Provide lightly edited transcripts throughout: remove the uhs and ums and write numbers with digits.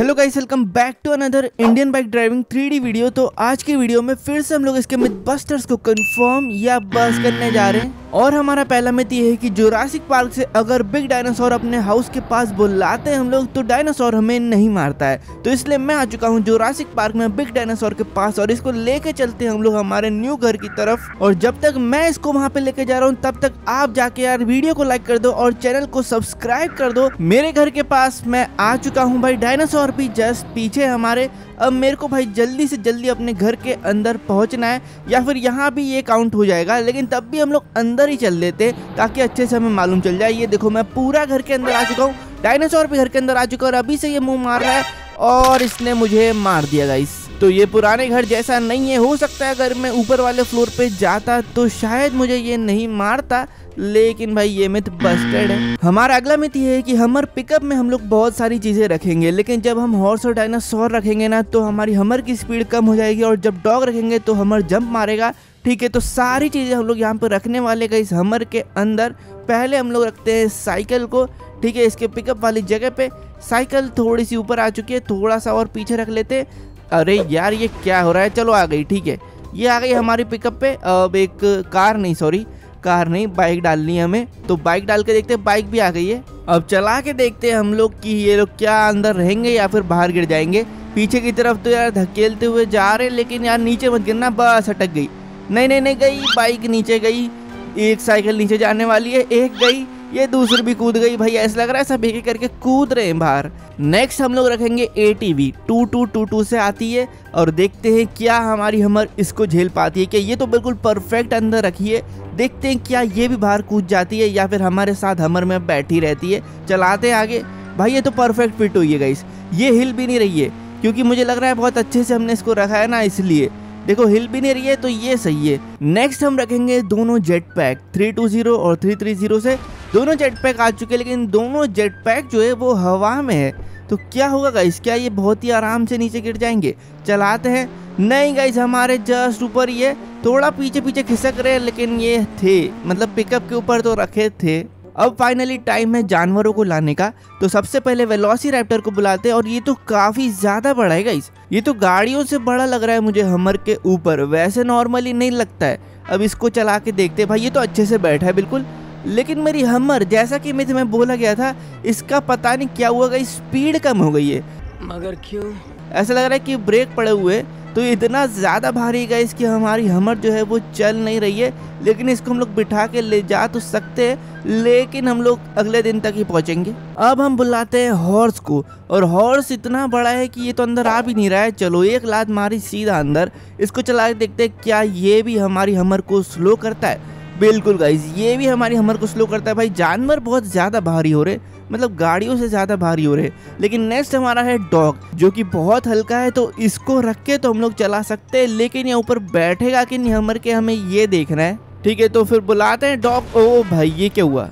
Hello guys, welcome back to another Indian bike driving 3D video. तो आज की video में फिर से हम लोग इसके मिथबस्टर्स को कंफर्म या बस्ट करने जा रहे हैं। और हमारा पहला मिथ ये है कि जुरासिक पार्क से अगर बिग डायनासोर अपने हाउस के पास बुलाते हैं हम लोग तो डायनासोर हमें नहीं मारता है। तो इसलिए मैं आ चुका हूँ जुरासिक पार्क में बिग डायनासोर के पास और इसको लेके चलते हैं हम लोग हमारे न्यू घर की तरफ। और जब तक मैं इसको वहाँ पे लेके जा रहा हूँ तब तक आप जाके यार वीडियो को लाइक कर दो और चैनल को सब्सक्राइब कर दो। मेरे घर के पास मैं आ चुका हूँ भाई, डायनासोर और भी जस्ट पीछे हमारे। अब मेरे को भाई जल्दी से जल्दी अपने घर के अंदर पहुंचना है या फिर यहाँ भी ये काउंट हो जाएगा, लेकिन तब भी हम लोग अंदर ही चल लेते ताकि अच्छे से हमें मालूम चल जाए। ये देखो मैं पूरा घर के अंदर आ चुका हूँ, डायनासोर भी घर के अंदर आ चुका है और अभी से ये मुंह मार रहा है और इसने मुझे मार दिया गाइस। तो ये पुराने घर जैसा नहीं है, हो सकता है अगर मैं ऊपर वाले फ्लोर पे जाता तो शायद मुझे ये नहीं मारता, लेकिन भाई ये मिथ बस्टेड है। हमारा अगला मिथ ये है कि हमर पिकअप में हम लोग बहुत सारी चीजें रखेंगे, लेकिन जब हम हॉर्स और डायनासोर रखेंगे ना तो हमारी हमर की स्पीड कम हो जाएगी और जब डॉग रखेंगे तो हमर जंप मारेगा। ठीक है, तो सारी चीजें हम लोग यहाँ पर रखने वाले का इस हमर के अंदर। पहले हम लोग रखते हैं साइकिल को, ठीक है, इसके पिकअप वाली जगह पे। साइकिल थोड़ी सी ऊपर आ चुकी है, थोड़ा सा और पीछे रख लेते। अरे यार ये क्या हो रहा है, चलो आ गई। ठीक है, ये आ गई हमारी पिकअप पे। अब एक सॉरी कार नहीं बाइक डालनी है हमें, तो बाइक डाल के देखते हैं। बाइक भी आ गई है, अब चला के देखते हैं हम लोग कि ये लोग क्या अंदर रहेंगे या फिर बाहर गिर जाएंगे। पीछे की तरफ तो यार धकेलते हुए जा रहे, लेकिन यार नीचे मत गिरना। बस अटक गई, नहीं गई, बाइक नीचे गई। एक साइकिल नीचे जाने वाली है, एक गई, ये दूसरी भी कूद गई। भाई ऐसा लग रहा है सब एक करके कूद रहे हैं बाहर। नेक्स्ट हम लोग रखेंगे ATV, 2222 से आती है और देखते हैं क्या हमारी हमर इसको झेल पाती है क्या। ये तो बिल्कुल परफेक्ट अंदर रखी है, देखते हैं क्या ये भी बाहर कूद जाती है या फिर हमारे साथ हमर में बैठी रहती है। चलाते हैं आगे। भाई ये तो परफेक्ट फिट हुई है गाइस, ये हिल भी नहीं रही है क्योंकि मुझे लग रहा है बहुत अच्छे से हमने इसको रखा है ना, इसलिए देखो हिल भी नहीं रही है, तो ये सही है। नेक्स्ट हम रखेंगे दोनों जेट पैक, 320 और 330 से दोनों जेट पैक आ चुके हैं, लेकिन दोनों जेट पैक जो है वो हवा में है। तो क्या होगा गाइस, क्या ये बहुत ही आराम से नीचे गिर जाएंगे? चलाते हैं। नहीं गाइस, हमारे जस्ट ऊपर ये थोड़ा पीछे खिसक रहे हैं, लेकिन ये थे मतलब पिकअप के ऊपर तो रखे थे। अब फाइनली टाइम है जानवरों को लाने का, तो सबसे पहले वेलोसिरैप्टर को बुलाते हैं। और ये तो काफी ज्यादा बड़ा है गाइस, ये तो गाड़ियों से बड़ा लग रहा है मुझे हमर के ऊपर, वैसे नॉर्मली नहीं लगता है। अब इसको चला के देखते हैं। भाई ये तो अच्छे से बैठा है बिल्कुल, लेकिन मेरी हमर जैसा कि मिथ में बोला गया था इसका पता नहीं क्या हुआ गाइस, स्पीड कम हो गई है। मगर क्यों? ऐसा लग रहा है कि ब्रेक पड़े हुए, तो इतना ज़्यादा भारी गाइस कि हमारी हमर जो है वो चल नहीं रही है। लेकिन इसको हम लोग बिठा के ले जा तो सकते हैं, लेकिन हम लोग अगले दिन तक ही पहुंचेंगे। अब हम बुलाते हैं हॉर्स को, और हॉर्स इतना बड़ा है कि ये तो अंदर आ भी नहीं रहा है। चलो एक लात मारी सीधा अंदर, इसको चला के देखते हैं क्या ये भी हमारी हमर को स्लो करता है। बिल्कुल गाइज, ये भी हमारी हमर को स्लो करता है। भाई जानवर बहुत ज़्यादा भारी हो रहे, मतलब गाड़ियों से ज़्यादा भारी हो रहे। लेकिन नेक्स्ट हमारा है डॉग, जो कि बहुत हल्का है, तो इसको रख के तो हम लोग चला सकते हैं, लेकिन ये ऊपर बैठेगा कि नहीं हमर के, हमें ये देखना है। ठीक है, तो फिर बुलाते हैं डॉग। ओ भाई ये क्या हुआ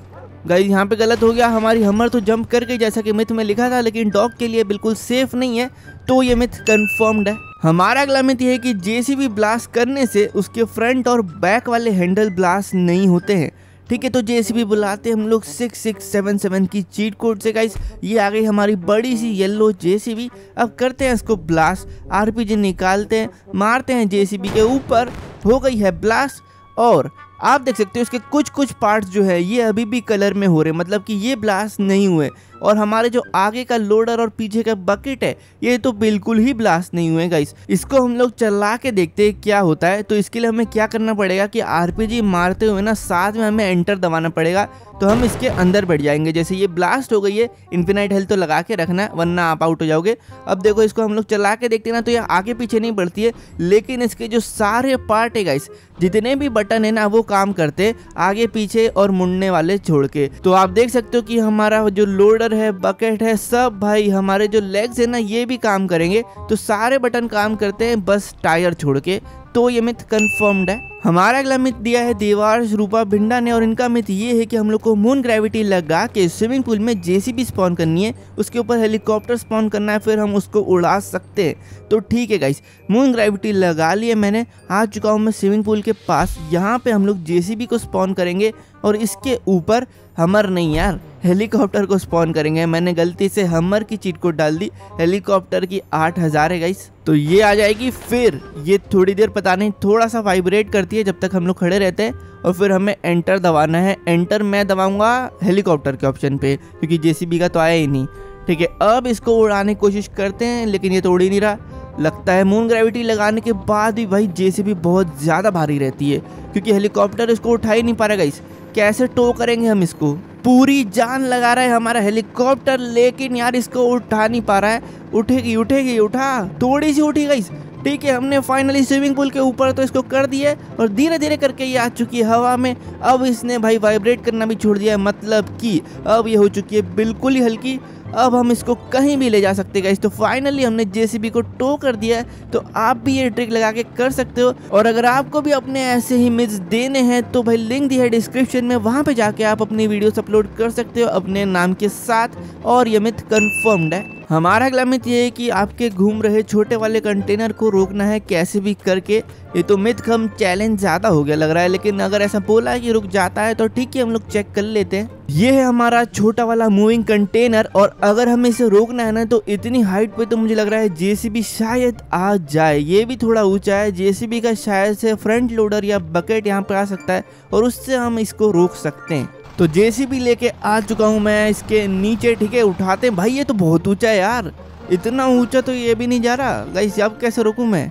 गाइज, यहाँ पे गलत हो गया। हमारी हमर तो जंप कर गई जैसा कि मिथ में लिखा था, लेकिन डॉग के लिए बिल्कुल सेफ नहीं है, तो ये मिथ कंफर्म्ड है। हमारा अगला मिथ ये है कि JCB ब्लास्ट करने से उसके फ्रंट और बैक वाले हैंडल ब्लास्ट नहीं होते हैं। ठीक है, तो JCB बुलाते हैं हम लोग 6677 की चीट कोड से गाइस। ये आ गई हमारी बड़ी सी येलो JCB। अब करते हैं इसको ब्लास्ट, RPG निकालते हैं, मारते हैं JCB के ऊपर। हो गई है ब्लास्ट, और आप देख सकते हो इसके कुछ पार्ट्स जो है ये अभी भी कलर में हो रहे, मतलब कि ये ब्लास्ट नहीं हुए। और हमारे जो आगे का लोडर और पीछे का बकेट है ये तो बिल्कुल ही ब्लास्ट नहीं हुए गाइस। इसको हम लोग चला के देखते हैं क्या होता है। तो इसके लिए हमें क्या करना पड़ेगा कि RPG मारते हुए ना साथ में हमें एंटर दबाना पड़ेगा, तो हम इसके अंदर बैठ जाएंगे। जैसे ये ब्लास्ट हो गई है, इन्फिनाइट हेल्थ तो लगा के रखना है, वरना आप आउट हो जाओगे। अब देखो इसको हम लोग चला के देखते हैं ना, तो ये आगे पीछे नहीं बढ़ती है, लेकिन इसके जो सारे पार्ट है गाइस, जितने भी बटन है ना वो काम करते, आगे पीछे और मुड़ने वाले छोड़ के। तो आप देख सकते हो कि हमारा जो लोडर है, बकेट है, सब भाई हमारे जो लेग्स है ना ये भी काम करेंगे, तो सारे बटन काम करते हैं, बस टायर छोड़ के। तो ये मिथ कंफर्म्ड है। हमारा अगला मिथ दिया है देवार रूपा भिंडा ने और इनका मिथ ये है कि हम लोग को मून ग्रेविटी लगा के स्विमिंग पूल में जेसीबी स्पॉन करनी है, उसके ऊपर हेलीकॉप्टर स्पॉन करना है, फिर हम उसको उड़ा सकते हैं। तो ठीक है गाइस, मून ग्रेविटी लगा लिए मैंने, आ चुका हूँ मैं स्विमिंग पूल के पास। यहाँ पे हम लोग जेसीबी को स्पॉन करेंगे और इसके ऊपर हमर नहीं यार, हेलीकॉप्टर को स्पॉन करेंगे। मैंने गलती से हमर की चीट को डाल दी, हेलीकॉप्टर की 8000 है गाइस। तो ये आ जाएगी, फिर ये थोड़ी देर पता नहीं थोड़ा सा वाइब्रेट करती है जब तक हम लोग खड़े रहते हैं और फिर हमें एंटर दबाना है। एंटर मैं दबाऊंगा हेलीकॉप्टर के ऑप्शन पे क्योंकि जेसीबी का तो आया ही नहीं। ठीक है, अब इसको उड़ाने की कोशिश करते हैं लेकिन ये तो उड़ ही नहीं रहा। लगता है मून ग्रेविटी लगाने के बाद भी भाई जेसीबी बहुत ज़्यादा भारी रहती है क्योंकि हेलीकॉप्टर इसको उठा ही नहीं पा रहा गाइस। कैसे टो करेंगे हम इसको, पूरी जान लगा रहा है हमारा हेलीकॉप्टर लेकिन यार इसको उठा नहीं पा रहा है। उठेगी उठा, थोड़ी सी उठी गई। ठीक है, हमने फाइनली स्विमिंग पूल के ऊपर तो इसको कर दिया और धीरे धीरे करके ये आ चुकी है हवा में। अब इसने भाई वाइब्रेट करना भी छोड़ दिया है, मतलब कि अब ये हो चुकी है बिल्कुल ही हल्की। अब हम इसको कहीं भी ले जा सकते गाइस। तो फाइनली हमने जेसीबी को टो कर दिया है। तो आप भी ये ट्रिक लगा के कर सकते हो और अगर आपको भी अपने ऐसे ही मिथ्स देने हैं तो भाई लिंक दी है डिस्क्रिप्शन में, वहाँ पे जाके आप अपनी वीडियोस अपलोड कर सकते हो अपने नाम के साथ और ये मिथ कंफर्म्ड है। हमारा अगला मिथ ये है कि आपके घूम रहे छोटे वाले कंटेनर को रोकना है कैसे भी करके। ये तो मिथ कम चैलेंज ज़्यादा हो गया लग रहा है, लेकिन अगर ऐसा बोला है कि रुक जाता है तो ठीक है, हम लोग चेक कर लेते हैं। ये है हमारा छोटा वाला मूविंग कंटेनर और अगर हमें इसे रोकना है ना तो इतनी हाइट पे तो मुझे लग रहा है जेसीबी शायद आ जाए। ये भी थोड़ा ऊंचा है, जेसीबी का शायद से फ्रंट लोडर या बकेट यहाँ पर आ सकता है और उससे हम इसको रोक सकते हैं। तो जेसीबी लेके आ चुका हूँ मैं इसके नीचे। ठीक है, उठाते हैं भाई, ये तो बहुत ऊँचा है यार, इतना ऊँचा तो ये भी नहीं जा रहा गाइस। अब कैसे रोकूँ मैं,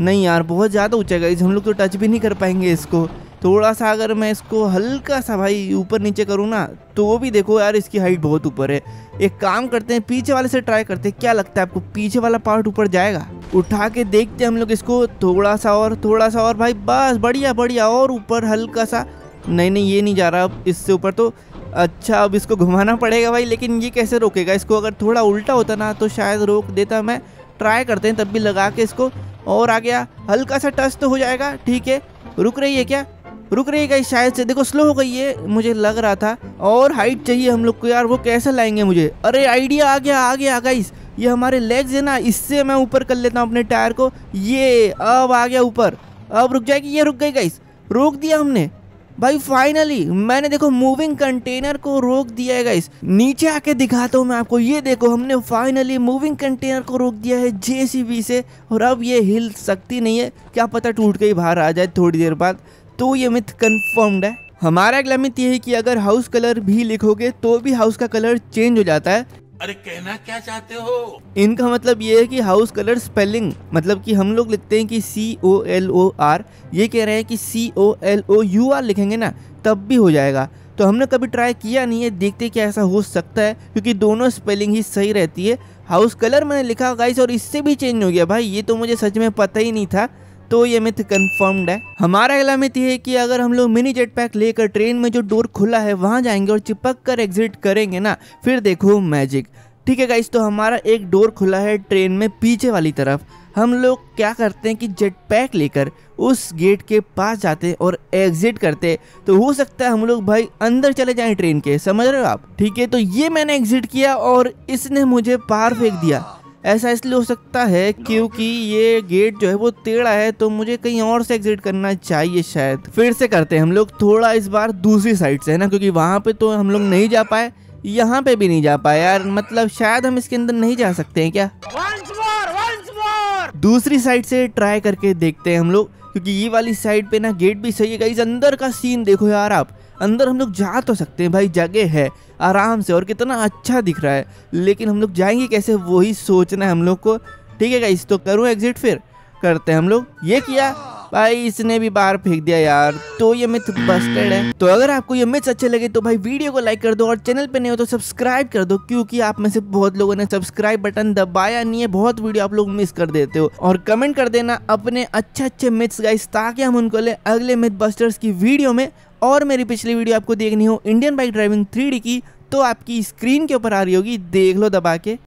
नहीं यार बहुत ज़्यादा ऊँचा है गाइस, हम लोग तो टच भी नहीं कर पाएंगे इसको। थोड़ा सा अगर मैं इसको हल्का सा भाई ऊपर नीचे करूँ ना तो वो भी देखो यार इसकी हाइट बहुत ऊपर है। एक काम करते हैं, पीछे वाले से ट्राई करते हैं, क्या लगता है आपको पीछे वाला पार्ट ऊपर जाएगा? उठा के देखते हैं हम लोग इसको, थोड़ा सा और भाई, बस बढ़िया बढ़िया, और ऊपर हल्का सा। नहीं नहीं ये नहीं जा रहा अब इससे ऊपर तो। अच्छा अब इसको घुमाना पड़ेगा भाई, लेकिन ये कैसे रोकेगा इसको? अगर थोड़ा उल्टा होता ना तो शायद रोक देता मैं। ट्राई करते हैं तब भी लगा के इसको, और आ गया, हल्का सा टच तो हो जाएगा। ठीक है, रुक रही है क्या? रुक रही है गाइस शायद से, देखो स्लो हो गई है मुझे लग रहा था। और हाइट चाहिए हम लोग को यार, वो कैसे लाएंगे मुझे? अरे आइडिया आ गया गाइस, ये हमारे लेग्स है ना, इससे मैं ऊपर कर लेता हूँ अपने टायर को। ये अब आ गया ऊपर, अब रुक जाएगी। ये रुक गई गाइस, रोक दिया हमने भाई फाइनली। मैंने देखो मूविंग कंटेनर को रोक दिया है गाइस। नीचे आके दिखाता हूँ मैं आपको, ये देखो हमने फाइनली मूविंग कंटेनर को रोक दिया है जेसीबी से और अब ये हिल सकती नहीं है। क्या पता टूट के ही बाहर आ जाए थोड़ी देर बाद। तो ये मिथ कंफर्म्ड है। हमारा अगला मिथ ये है कि अगर हाउस कलर भी लिखोगे तो भी हाउस का कलर चेंज हो जाता है। अरे कहना क्या चाहते हो? इनका मतलब ये है कि हाउस कलर स्पेलिंग, मतलब कि हम लोग लिखते हैं कि COLOR, ये कह रहे हैं कि COLOUR लिखेंगे ना तब भी हो जाएगा। तो हमने कभी ट्राई किया नहीं है, देखते क्या ऐसा हो सकता है क्योंकि दोनों स्पेलिंग ही सही रहती है। हाउस कलर मैंने लिखा गाइस और इससे भी चेंज हो गया भाई, ये तो मुझे सच में पता ही नहीं था। तो ये मिथ कंफर्म्ड है। हमारा अगला मिथ ये है कि अगर हम लोग मिनी जेट पैक लेकर ट्रेन में जो डोर खुला है वहाँ जाएंगे और चिपक कर एग्जिट करेंगे ना, फिर देखो मैजिक। ठीक है गाइस, तो हमारा एक डोर खुला है ट्रेन में पीछे वाली तरफ। हम लोग क्या करते हैं कि जेट पैक लेकर उस गेट के पास जाते हैं और एग्जिट करते हैं। तो हो सकता है हम लोग भाई अंदर चले जाएं ट्रेन के, समझ रहे हो आप? ठीक है, तो ये मैंने एग्जिट किया और इसने मुझे बाहर फेंक दिया। ऐसा इसलिए हो सकता है क्योंकि ये गेट जो है वो टेढ़ा है, तो मुझे कहीं और से एग्जिट करना चाहिए शायद। फिर से करते हैं हम लोग थोड़ा इस बार दूसरी साइड से, है ना, क्योंकि वहाँ पे तो हम लोग नहीं जा पाए, यहाँ पे भी नहीं जा पाए यार, मतलब शायद हम इसके अंदर नहीं जा सकते हैं क्या? once more! दूसरी साइड से ट्राई करके देखते हैं हम लोग, क्योंकि ये वाली साइड पे ना गेट भी सही है गाइस। अंदर का सीन देखो यार आप, अंदर हम लोग जा तो सकते हैं भाई, जगह है आराम से और कितना अच्छा दिख रहा है, लेकिन हम लोग जाएंगे कैसे वही सोचना है हम लोग को। ठीक है गाइस, तो करूँ एग्जिट, फिर करते हैं हम लोग। ये किया भाई, इसने भी बाहर फेंक दिया यार। तो ये मिथ बस्टेड है। तो अगर आपको ये मिथ्स अच्छे लगे तो भाई वीडियो को लाइक कर दो और चैनल पे नए हो तो सब्सक्राइब कर दो, क्योंकि आप में से बहुत लोगों ने सब्सक्राइब बटन दबाया नहीं है, बहुत वीडियो आप लोग मिस कर देते हो। और कमेंट कर देना अपने अच्छे अच्छे मिथ्स गाइस, ताकि हम उनको ले अगले मिथ बस्टर्स की वीडियो में। और मेरी पिछली वीडियो आपको देखनी हो इंडियन बाइक ड्राइविंग 3D की, तो आपकी स्क्रीन के ऊपर आ रही होगी, देख लो दबा के।